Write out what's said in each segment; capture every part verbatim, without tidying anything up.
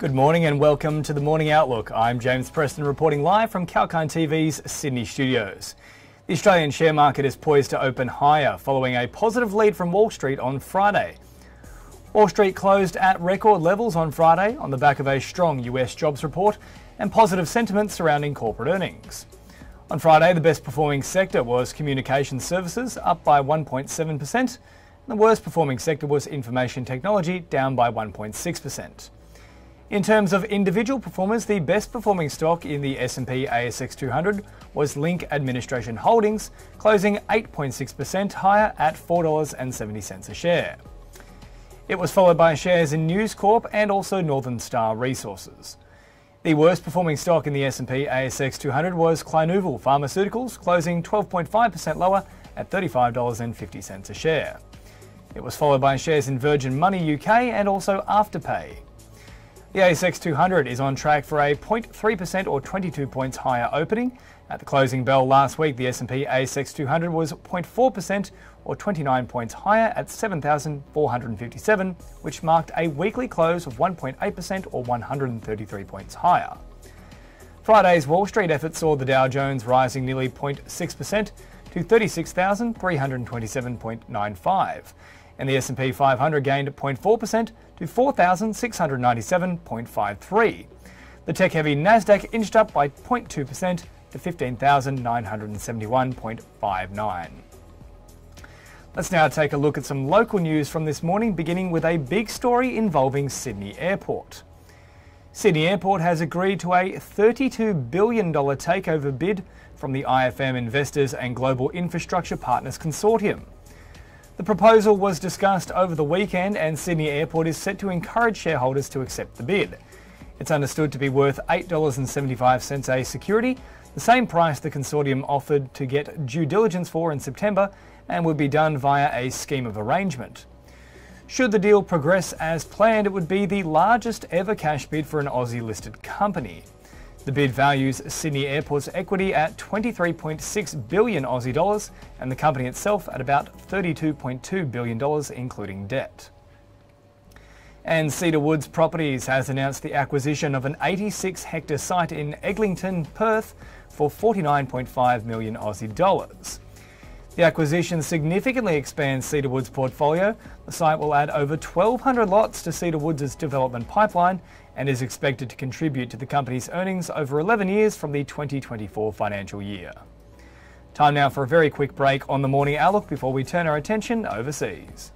Good morning and welcome to the Morning Outlook. I'm James Preston reporting live from Kalkine T V's Sydney studios. The Australian share market is poised to open higher following a positive lead from Wall Street on Friday. Wall Street closed at record levels on Friday on the back of a strong U S jobs report and positive sentiment surrounding corporate earnings. On Friday, the best performing sector was communication services, up by one point seven percent, and the worst performing sector was information technology, down by one point six percent. In terms of individual performers, the best performing stock in the S and P A S X two hundred was Link Administration Holdings, closing eight point six percent higher at four dollars and seventy cents a share. It was followed by shares in News Corp and also Northern Star Resources. The worst performing stock in the S and P A S X two hundred was Clinuvel Pharmaceuticals, closing twelve point five percent lower at thirty-five dollars and fifty cents a share. It was followed by shares in Virgin Money U K and also Afterpay. The A S X two hundred is on track for a zero point three percent or twenty-two points higher opening. At the closing bell last week, the S and P A S X two hundred was zero point four percent or twenty-nine points higher at seven thousand four hundred fifty-seven, which marked a weekly close of one point eight percent or one hundred thirty-three points higher. Friday's Wall Street effort saw the Dow Jones rising nearly zero point six percent to thirty-six thousand three hundred twenty-seven point nine five. And the S and P five hundred gained zero point four percent to four thousand six hundred ninety-seven point five three. The tech-heavy Nasdaq inched up by zero point two percent to fifteen thousand nine hundred seventy-one point five nine. Let's now take a look at some local news from this morning, beginning with a big story involving Sydney Airport. Sydney Airport has agreed to a thirty-two billion dollars takeover bid from the I F M Investors and Global Infrastructure Partners Consortium. The proposal was discussed over the weekend and Sydney Airport is set to encourage shareholders to accept the bid. It's understood to be worth eight dollars and seventy-five cents a security, the same price the consortium offered to get due diligence for in September and would be done via a scheme of arrangement. Should the deal progress as planned, it would be the largest ever cash bid for an Aussie-listed company. The bid values Sydney Airport's equity at twenty-three point six billion dollars Aussie dollars and the company itself at about thirty-two point two billion dollars including debt. And Cedar Woods Properties has announced the acquisition of an eighty-six hectare site in Eglinton, Perth for forty-nine point five million dollars Aussie dollars. The acquisition significantly expands Cedar Woods' portfolio. The site will add over twelve hundred lots to Cedar Woods' development pipeline and is expected to contribute to the company's earnings over eleven years from the twenty twenty-four financial year. Time now for a very quick break on the Morning Outlook before we turn our attention overseas.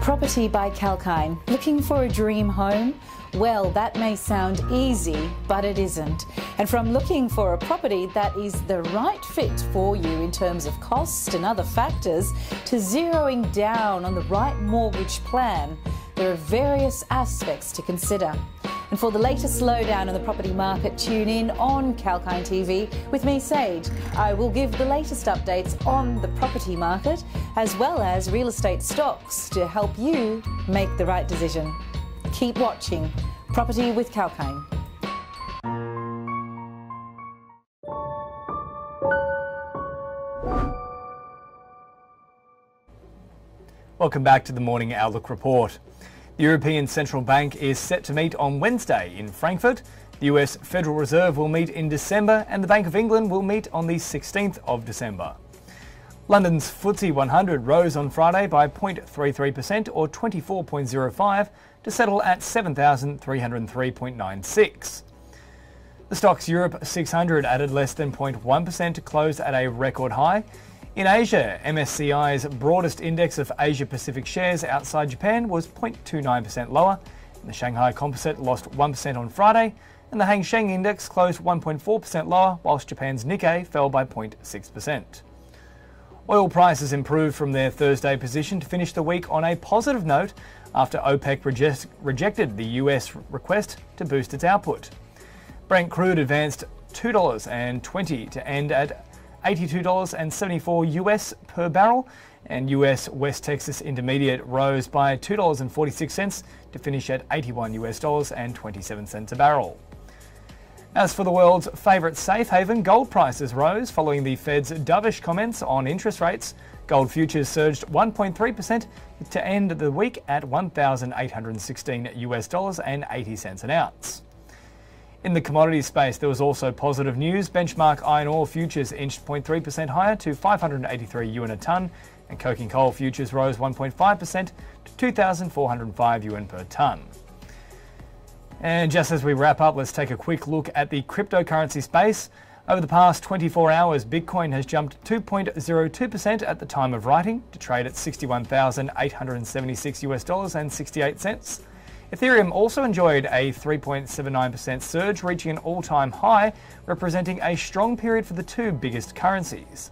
Property by Kalkine. Looking for a dream home? Well, that may sound easy, but it isn't. And from looking for a property that is the right fit for you in terms of cost and other factors, to zeroing down on the right mortgage plan, there are various aspects to consider. And for the latest lowdown on the property market, tune in on Kalkine T V with me, Sage. I will give the latest updates on the property market as well as real estate stocks to help you make the right decision. Keep watching Property with Kalkine. Welcome back to the Morning Outlook Report. The European Central Bank is set to meet on Wednesday in Frankfurt, the U S Federal Reserve will meet in December and the Bank of England will meet on the sixteenth of December. London's F T S E one hundred rose on Friday by zero point three three percent or twenty-four point zero five to settle at seven thousand three hundred three point nine six. The stocks Europe six hundred added less than zero point one percent to close at a record high. In Asia, M S C I's broadest index of Asia-Pacific shares outside Japan was zero point two nine percent lower. And the Shanghai Composite lost one percent on Friday, and the Hang Seng Index closed one point four percent lower, whilst Japan's Nikkei fell by zero point six percent. Oil prices improved from their Thursday position to finish the week on a positive note after OPEC reject, rejected the U S request to boost its output. Brent crude advanced two dollars and twenty cents to end at eighty-two dollars and seventy-four cents U S per barrel, and U S West Texas Intermediate rose by two dollars and forty-six cents to finish at eighty-one dollars U S dollars and twenty-seven cents a barrel. As for the world's favourite safe haven, gold prices rose following the Fed's dovish comments on interest rates. Gold futures surged one point three percent to end the week at one thousand eight hundred sixteen US dollars and eighty cents an ounce. In the commodity space, there was also positive news. Benchmark iron ore futures inched zero point three percent higher to five hundred eighty-three yuan a tonne, and coking coal futures rose one point five percent to two thousand four hundred five yuan per tonne. And just as we wrap up, let's take a quick look at the cryptocurrency space. Over the past twenty-four hours, Bitcoin has jumped two point zero two percent at the time of writing to trade at sixty-one thousand eight hundred seventy-six US dollars and sixty-eight cents. Ethereum also enjoyed a three point seven nine percent surge, reaching an all-time high, representing a strong period for the two biggest currencies.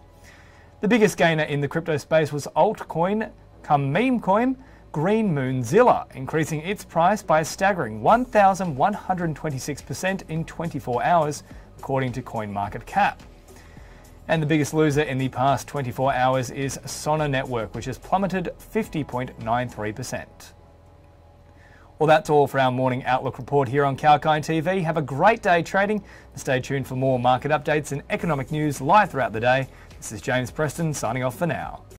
The biggest gainer in the crypto space was altcoin, cum meme coin, Green Moonzilla, increasing its price by a staggering one thousand one hundred twenty-six percent in twenty-four hours, according to CoinMarketCap. And the biggest loser in the past twenty-four hours is Sona Network, which has plummeted fifty point nine three percent. Well, that's all for our morning Outlook report here on Kalkine T V. Have a great day trading, and stay tuned for more market updates and economic news live throughout the day. This is James Preston signing off for now.